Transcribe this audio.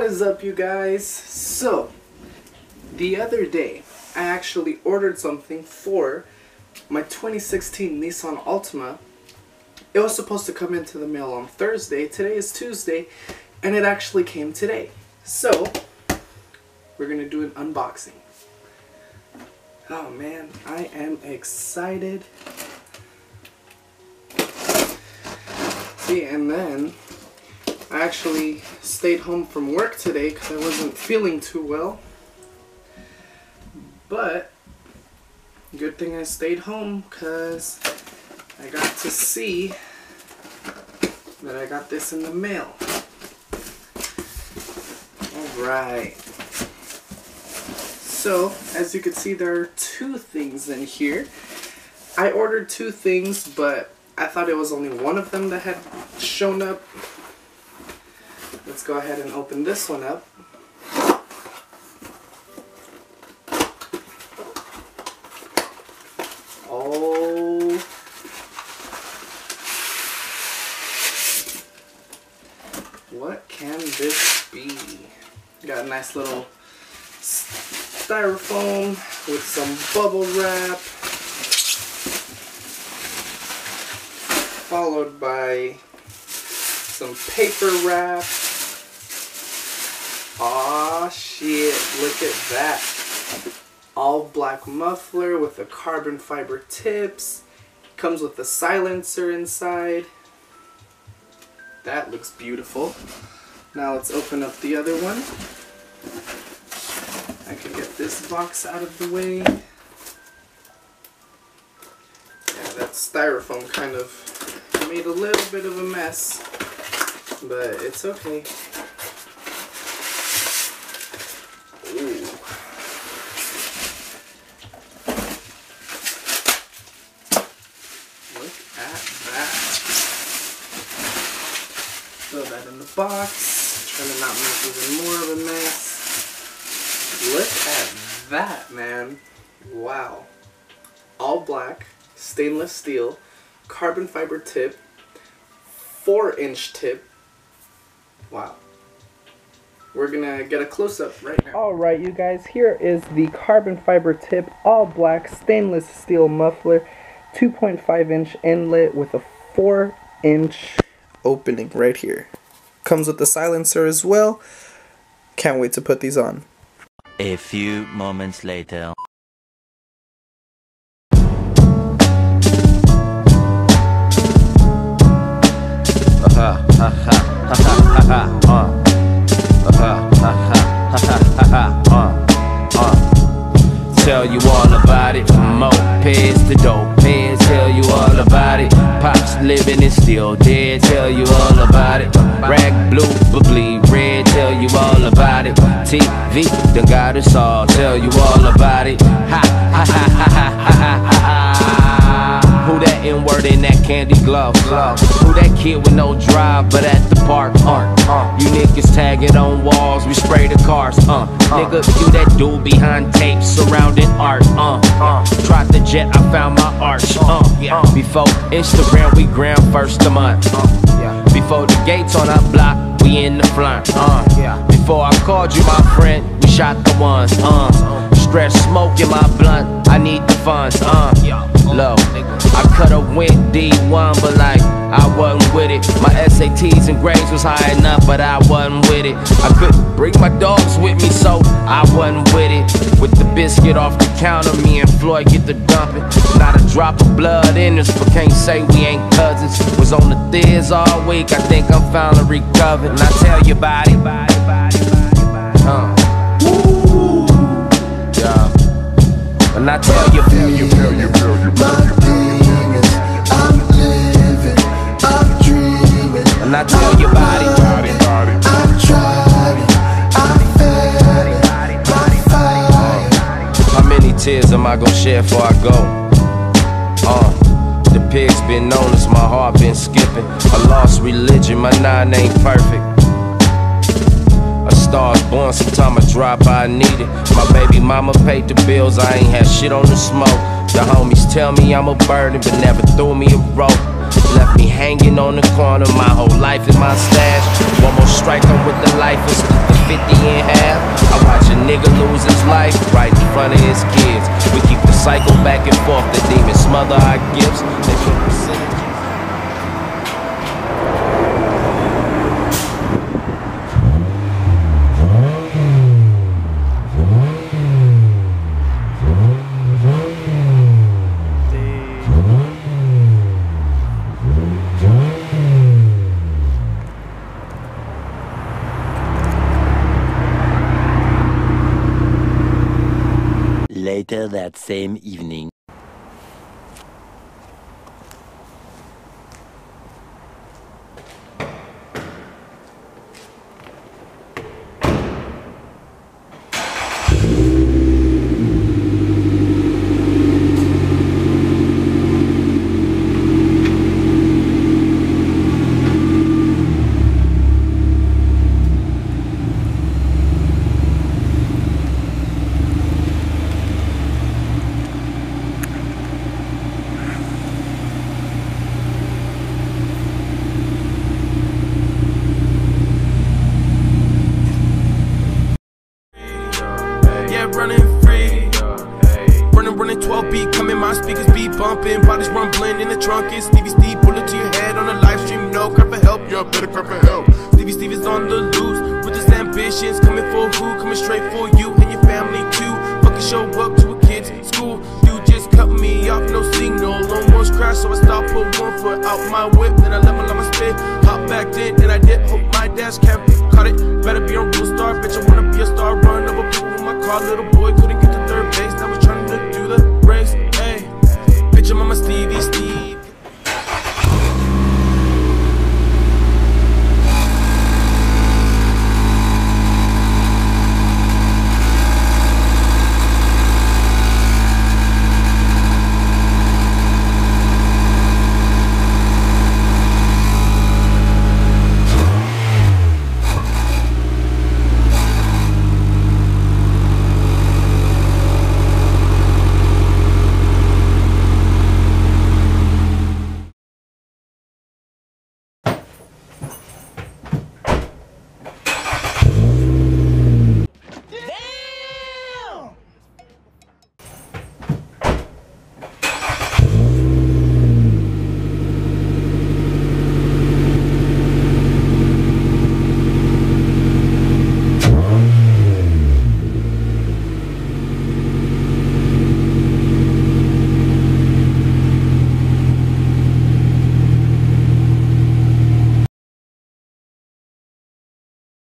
What is up, you guys? So the other day I actually ordered something for my 2016 Nissan Altima. It was supposed to come into the mail on Thursday. Today is Tuesday and it actually came today. So we're gonna do an unboxing. Oh man, I am excited. See, and then I actually stayed home from work today because I wasn't feeling too well, but good thing I stayed home because I got to see that I got this in the mail. Alright, so as you can see there are two things in here. I ordered two things, but I thought it was only one of them that had shown up. Let's go ahead and open this one up. Oh. What can this be? Got a nice little styrofoam with some bubble wrap, followed by some paper wrap. Aw, shit, look at that. All black muffler with the carbon fiber tips. Comes with a silencer inside. That looks beautiful. Now let's open up the other one. I can get this box out of the way. Yeah, that styrofoam kind of made a little bit of a mess, but it's okay. Ooh. Look at that. Throw that in the box. Try to not make even more of a mess. Look at that, man. Wow. All black, stainless steel, carbon fiber tip, 4-inch tip. Wow. We're gonna get a close-up right now. Alright, you guys, here is the carbon fiber tip, all black, stainless steel muffler, 2.5-inch inlet with a 4-inch opening right here. Comes with the silencer as well. Can't wait to put these on. A few moments later. Tell you all about it, from mopeds to dope heads. Tell you all about it, pops living and still dead. Tell you all about it, rag blue, bubbly red. Tell you all about it, TV done got us all. Tell you all about it, ha ha ha ha ha ha ha. Who that N-word in that candy glove? Who that kid with no drive but at the park? You niggas tagging on walls, we spray the cars, Nigga, you that dude behind tapes surrounding art, Tried the jet, I found my arch, Before Instagram, we ground first a month, Before the gates on our block, we in the front, Before I called you my friend, we shot the ones, Stress smoke in my blunt, I need the funds, Low, I coulda went D1, but like, I wasn't with it. My SATs and grades was high enough, but I wasn't with it. I couldn't bring my dogs with me, so I wasn't with it. With the biscuit off the counter, me and Floyd get the dumping. Not a drop of blood in us, but can't say we ain't cousins. Was on the thiz all week, I think I'm finally recovered. And I tell you about it, yeah. And I tell you, and I tell you about it. I'm trying, I'm faded, I'm fired. How many tears am I gonna shed before I go? The pig's been known as my heart been skipping. I lost religion, my 9 ain't perfect. Stars born, sometime I drop, I need it. My baby mama paid the bills, I ain't had shit on the smoke. The homies tell me I'm a burden, but never threw me a rope. Left me hanging on the corner, my whole life in my stash. One more strike, I'm with the lifers, the 50 in half. I watch a nigga lose his life right in front of his kids. We keep the cycle back and forth, the demons smother our gifts. They put later that same evening. Running free, running 12 beat coming, my speakers be bumping, bodies rumbling in the trunk. It's Stevie Steve, pull it to your head on a live stream. No cry for help, y'all better cry for help. Stevie Steve is on the loose with his ambitions, coming for who? Coming straight for you and your family too. Fucking show up to a kid's school. Dude just cut me off, no signal. Almost crashed, so I stopped, put one foot out my whip, then I let my llama spit. Hop back in, and I did. Hope my dash cam caught it. Better be on Blue Star, bitch. I wanna be a star, run over people. Little boy could